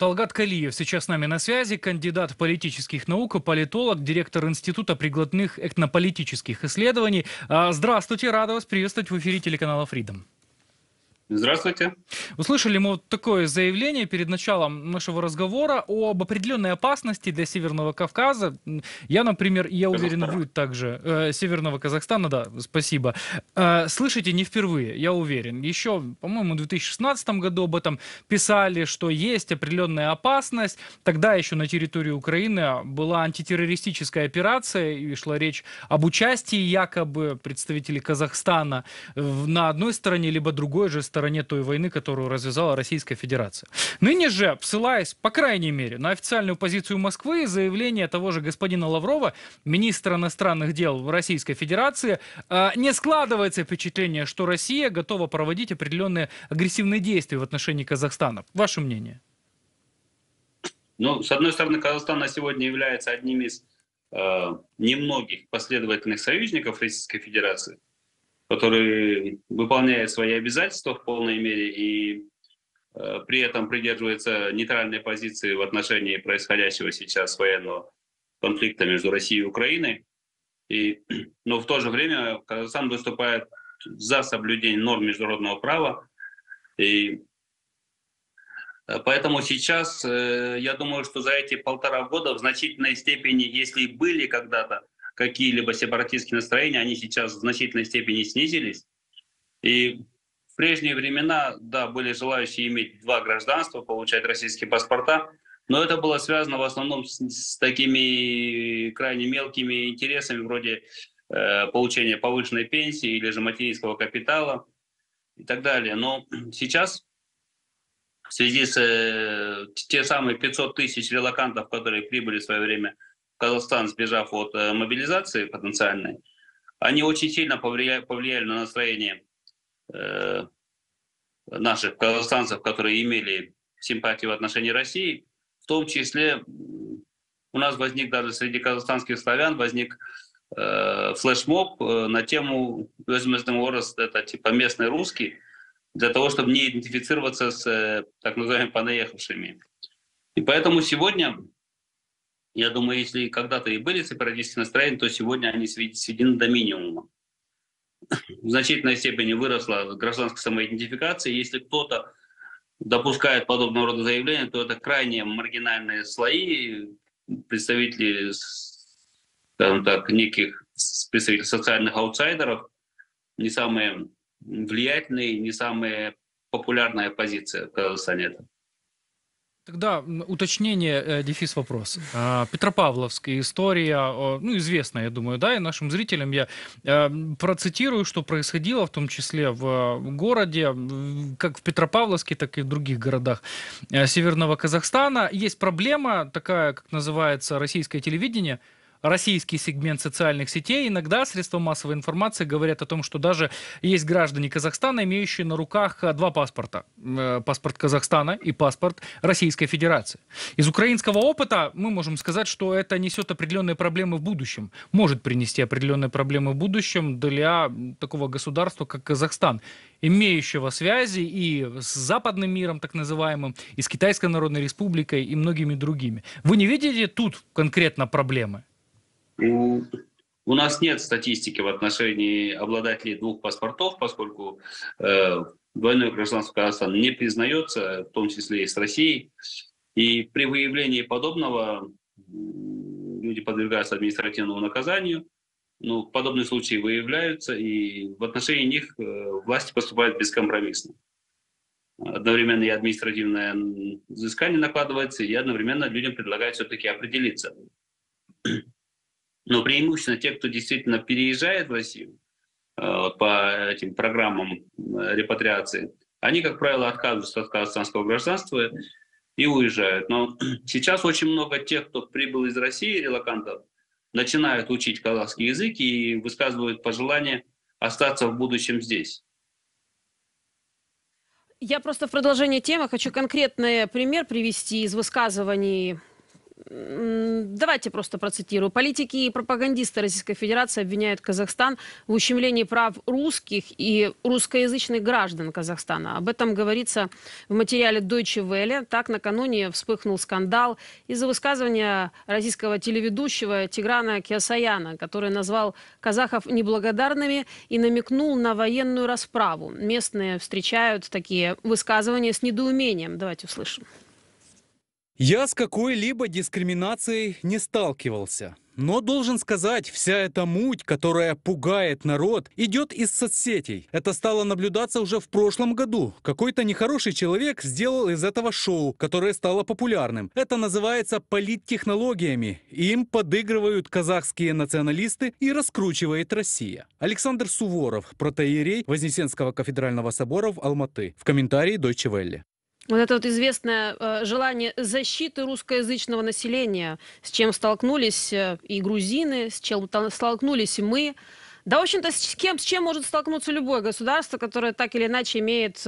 Талгат Калиев сейчас с нами на связи, кандидат политических наук, политолог, директор Института прикладных этнополитических исследований. Здравствуйте, рада вас приветствовать в эфире телеканала Freedom. Здравствуйте. Услышали мы вот такое заявление перед началом нашего разговора об определенной опасности для Северного Кавказа. Я, например, я уверен, вы также Северного Казахстана, да, спасибо. Слышите не впервые, я уверен. Еще, по-моему, в 2016 году об этом писали, что есть определенная опасность. Тогда еще на территории Украины была антитеррористическая операция, и шла речь об участии якобы представителей Казахстана на одной стороне, либо другой же стороне. Той войны, которую развязала Российская Федерация. Ныне же, ссылаясь, по крайней мере, на официальную позицию Москвы и заявление того же господина Лаврова, министра иностранных дел Российской Федерации, не складывается впечатление, что Россия готова проводить определенные агрессивные действия в отношении Казахстана. Ваше мнение? Ну, с одной стороны, Казахстан на сегодня является одним из немногих последовательных союзников Российской Федерации, который выполняет свои обязательства в полной мере и при этом придерживается нейтральной позиции в отношении происходящего сейчас военного конфликта между Россией и Украиной. Но в то же время Казахстан выступает за соблюдение норм международного права. И поэтому сейчас, я думаю, что за эти 1,5 года в значительной степени, если были когда-то какие-либо сепаратистские настроения, они сейчас в значительной степени снизились. И в прежние времена, да, были желающие иметь 2 гражданства, получать российские паспорта, но это было связано в основном с такими крайне мелкими интересами, вроде получения повышенной пенсии или же материнского капитала и так далее. Но сейчас в связи с те самые 500 тысяч релокантов, которые прибыли в свое время Казахстан, сбежав от мобилизации потенциальной, они очень сильно повлияли на настроение наших казахстанцев, которые имели симпатии в отношении России. В том числе у нас возник даже среди казахстанских славян возник флешмоб на тему это типа местный русский, для того, чтобы не идентифицироваться с так называемыми понаехавшими. И поэтому сегодня, я думаю, если когда-то и были сепаратистские настроения, то сегодня они сведены до минимума. В значительной степени выросла гражданская самоидентификация. Если кто-то допускает подобного рода заявления, то это крайне маргинальные слои, представители, скажем так, неких представителей социальных аутсайдеров, не самые влиятельные, не самая популярная позиция в Казахстане. Тогда уточнение, дефис вопрос. Петропавловская история, ну, известная, я думаю, да, и нашим зрителям я процитирую, что происходило, в том числе в городе, как в Петропавловске, так и в других городах Северного Казахстана. Есть проблема такая, как называется российское телевидение, российский сегмент социальных сетей. Иногда средства массовой информации говорят о том, что даже есть граждане Казахстана, имеющие на руках 2 паспорта. Паспорт Казахстана и паспорт Российской Федерации. Из украинского опыта мы можем сказать, что это несет определенные проблемы в будущем. Может принести определенные проблемы в будущем для такого государства, как Казахстан, имеющего связи и с западным миром, так называемым, и с Китайской Народной Республикой, и многими другими. Вы не видите тут конкретно проблемы? У нас нет статистики в отношении обладателей 2 паспортов, поскольку двойное гражданство Казахстана не признается, в том числе и с Россией. И при выявлении подобного люди подвергаются административному наказанию. Но подобные случаи выявляются, и в отношении них власти поступают бескомпромиссно. Одновременно и административное взыскание накладывается, и одновременно людям предлагают все-таки определиться. Но преимущественно те, кто действительно переезжает в Россию по этим программам репатриации, они, как правило, отказываются от казахстанского гражданства и уезжают. Но сейчас очень много тех, кто прибыл из России, релокантов, начинают учить казахский язык и высказывают пожелание остаться в будущем здесь. Я просто в продолжение темы хочу конкретный пример привести из высказываний давайте просто процитирую. Политики и пропагандисты Российской Федерации обвиняют Казахстан в ущемлении прав русских и русскоязычных граждан Казахстана. Об этом говорится в материале Deutsche Welle. Так, накануне вспыхнул скандал из-за высказывания российского телеведущего Тиграна Кеосаяна, который назвал казахов неблагодарными и намекнул на военную расправу. Местные встречают такие высказывания с недоумением. Давайте услышим. Я с какой-либо дискриминацией не сталкивался. Но должен сказать, вся эта муть, которая пугает народ, идет из соцсетей. Это стало наблюдаться уже в прошлом году. Какой-то нехороший человек сделал из этого шоу, которое стало популярным. Это называется политтехнологиями. Им подыгрывают казахские националисты и раскручивает Россия. Александр Суворов, протоиерей Вознесенского кафедрального собора в Алматы. В комментарии Deutsche Welle. Вот это вот известное желание защиты русскоязычного населения, с чем столкнулись и грузины, с чем столкнулись и мы. Да, в общем-то, с чем может столкнуться любое государство, которое так или иначе имеет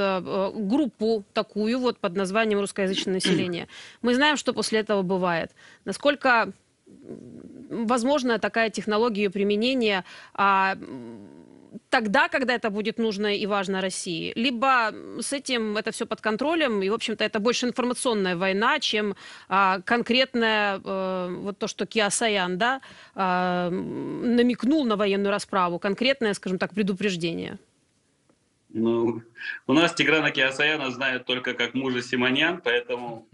группу такую вот под названием русскоязычное население. Мы знаем, что после этого бывает. Насколько возможна такая технология применения тогда, когда это будет нужно и важно России. Либо с этим это все под контролем, и, в общем-то, это больше информационная война, чем конкретная, вот то, что Кеосаян, да, намекнул на военную расправу, конкретное, скажем так, предупреждение. Ну, у нас Тиграна Кеосаяна знают только как мужа Симонян, поэтому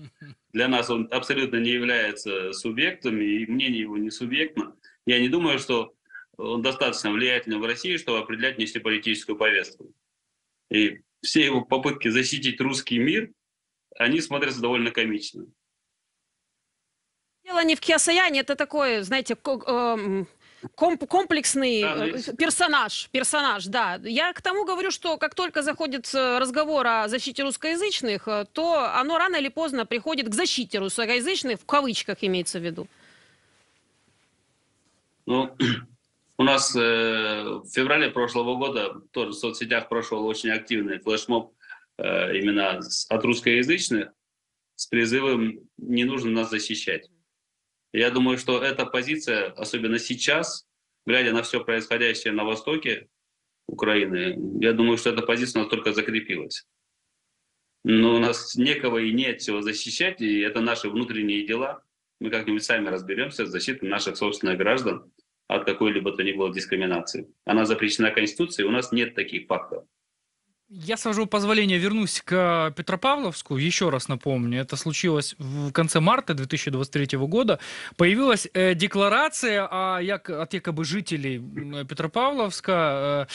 для нас он абсолютно не является субъектом, и мнение его не субъектно. Я не думаю, что он достаточно влиятельным в России, чтобы определять внешнеполитическую повестку. И все его попытки защитить русский мир, они смотрятся довольно комично. Дело не в Кеосаяне, это такой, знаете, комплексный персонаж, да. Я к тому говорю, что как только заходит разговор о защите русскоязычных, то оно рано или поздно приходит к защите русскоязычных, в кавычках имеется в виду. Ну, у нас в феврале прошлого года тоже в соцсетях прошел очень активный флешмоб именно от русскоязычных с призывом «не нужно нас защищать». Я думаю, что эта позиция, особенно сейчас, глядя на все происходящее на востоке Украины, я думаю, что эта позиция настолько закрепилась. Но у нас некого и нет чего защищать, и это наши внутренние дела. Мы как-нибудь сами разберемся с защитой наших собственных граждан от какой-либо то ни было дискриминации. Она запрещена Конституцией, у нас нет таких фактов. Я, с вашего позволения, вернусь к Петропавловску. Еще раз напомню, это случилось в конце марта 2023 года. Появилась декларация от якобы жителей Петропавловска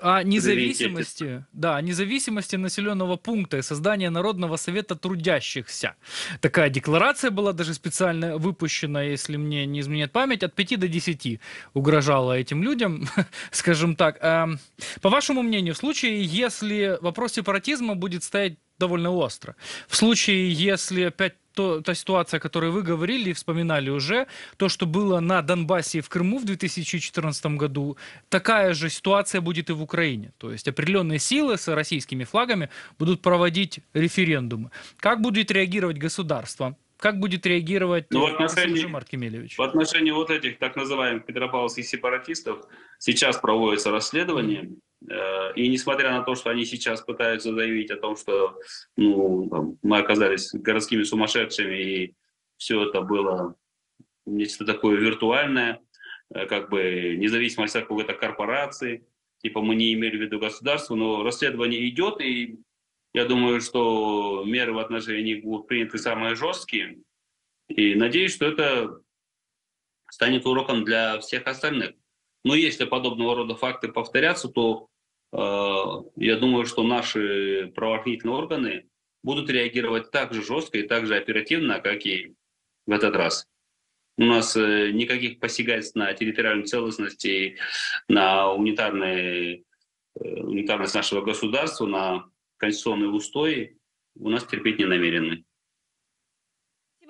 о независимости, да, о независимости населенного пункта и создании Народного совета трудящихся. Такая декларация была даже специально выпущена, если мне не изменяет память, от 5 до 10 угрожала этим людям, скажем так. По вашему мнению, в случае, если вопрос сепаратизма будет стоять довольно остро. В случае, если опять та ситуация, о которой вы говорили и вспоминали уже, то, что было на Донбассе и в Крыму в 2014 году, такая же ситуация будет и в Украине. То есть определенные силы с российскими флагами будут проводить референдумы. Как будет реагировать государство? Как будет реагировать Марк Кемелевич? В отношении вот этих так называемых петропавловских сепаратистов сейчас проводится расследование. И несмотря на то, что они сейчас пытаются заявить о том, что мы оказались городскими сумасшедшими, и все это было нечто такое виртуальное, как бы независимость от какой-то корпорации, типа мы не имели в виду государство, но расследование идет, и я думаю, что меры в отношении них будут приняты самые жесткие, и надеюсь, что это станет уроком для всех остальных. Но если подобного рода факты повторятся, то я думаю, что наши правоохранительные органы будут реагировать так же жестко и так же оперативно, как и в этот раз. У нас никаких посягательств на территориальную целостность и на унитарность нашего государства, на конституционные устои у нас терпеть не намерены.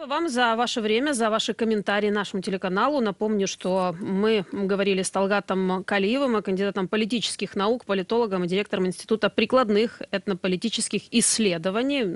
Вам за ваше время, за ваши комментарии нашему телеканалу. Напомню, что мы говорили с Талгатом Калиевым, кандидатом политических наук, политологом и директором Института прикладных этнополитических исследований.